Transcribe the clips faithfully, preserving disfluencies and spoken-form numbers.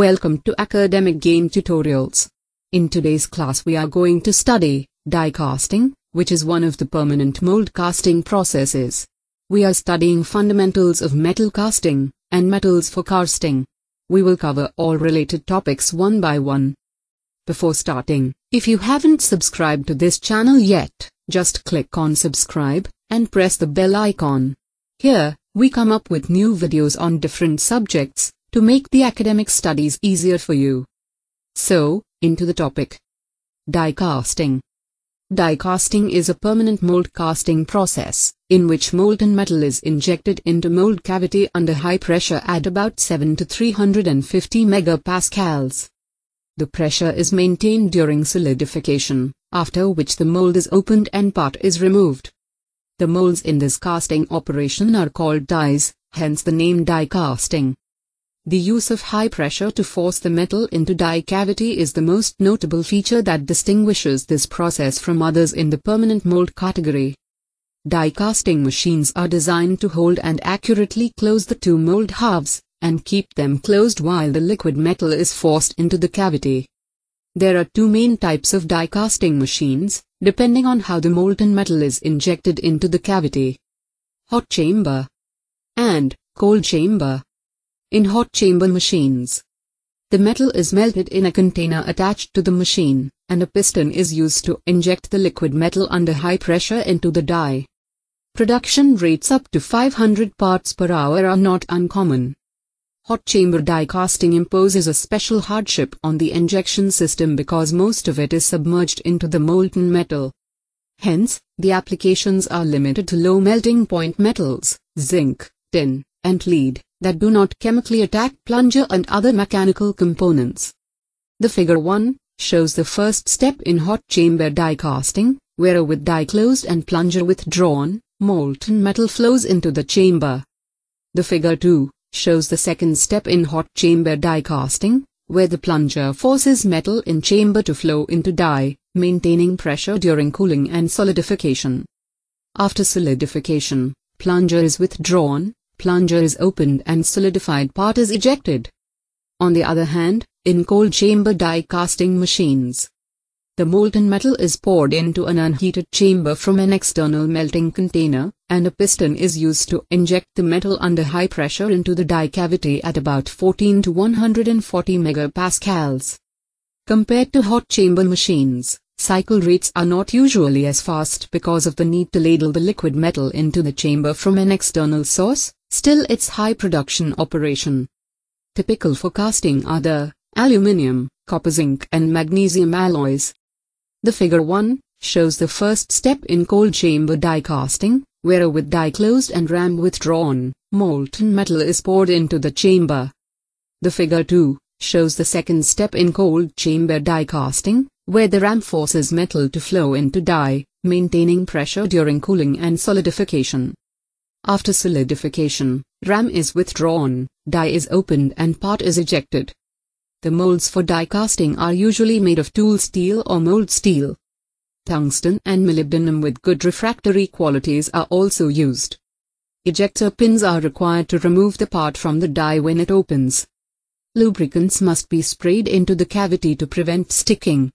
Welcome to Academic Game Tutorials. In today's class we are going to study die casting, which is one of the permanent mold casting processes. We are studying fundamentals of metal casting, and metals for casting. We will cover all related topics one by one. Before starting, if you haven't subscribed to this channel yet, just click on subscribe, and press the bell icon. Here, we come up with new videos on different subjects, to make the academic studies easier for you. So, into the topic. Die casting. Die casting is a permanent mold casting process, in which molten metal is injected into mold cavity under high pressure at about seven to three hundred fifty megapascals. The pressure is maintained during solidification, after which the mold is opened and part is removed. The molds in this casting operation are called dies, hence the name die casting. The use of high pressure to force the metal into die cavity is the most notable feature that distinguishes this process from others in the permanent mold category. Die casting machines are designed to hold and accurately close the two mold halves, and keep them closed while the liquid metal is forced into the cavity. There are two main types of die casting machines, depending on how the molten metal is injected into the cavity. Hot chamber and cold chamber. In hot chamber machines, the metal is melted in a container attached to the machine, and a piston is used to inject the liquid metal under high pressure into the die. Production rates up to five hundred parts per hour are not uncommon. Hot chamber die casting imposes a special hardship on the injection system because most of it is submerged into the molten metal. Hence, the applications are limited to low melting point metals, zinc, tin, and lead, that do not chemically attack plunger and other mechanical components. The figure one shows the first step in hot chamber die casting, where a with die closed and plunger withdrawn, molten metal flows into the chamber. The figure two shows the second step in hot chamber die casting, where the plunger forces metal in chamber to flow into die, maintaining pressure during cooling and solidification. After solidification, plunger is withdrawn, plunger is opened and solidified part is ejected. On the other hand, in cold chamber die casting machines, the molten metal is poured into an unheated chamber from an external melting container, and a piston is used to inject the metal under high pressure into the die cavity at about fourteen to one hundred forty megapascals. Compared to hot chamber machines, cycle rates are not usually as fast because of the need to ladle the liquid metal into the chamber from an external source. Still, it's high production operation. Typical for casting are the aluminium, copper, zinc and magnesium alloys. The figure one shows the first step in cold chamber die casting, where a with die closed and ram withdrawn, molten metal is poured into the chamber. The figure two shows the second step in cold chamber die casting, where the ram forces metal to flow into die, maintaining pressure during cooling and solidification. After solidification, ram is withdrawn, die is opened and part is ejected. The molds for die casting are usually made of tool steel or mold steel. Tungsten and molybdenum with good refractory qualities are also used. Ejector pins are required to remove the part from the die when it opens. Lubricants must be sprayed into the cavity to prevent sticking.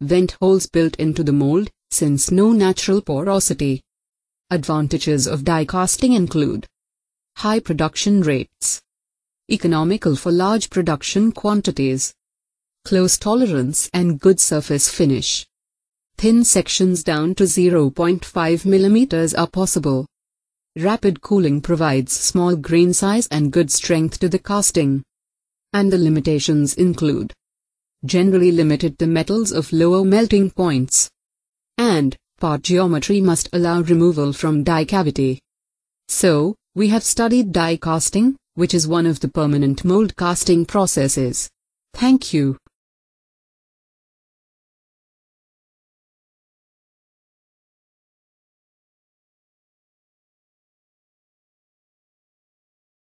Vent holes built into the mold, since no natural porosity. Advantages of die casting include high production rates, economical for large production quantities, close tolerance and good surface finish. Thin sections down to zero point five millimeters are possible. Rapid cooling provides small grain size and good strength to the casting. And the limitations include generally limited to metals of lower melting points, and part geometry must allow removal from die cavity. So, we have studied die casting, which is one of the permanent mold casting processes. Thank you.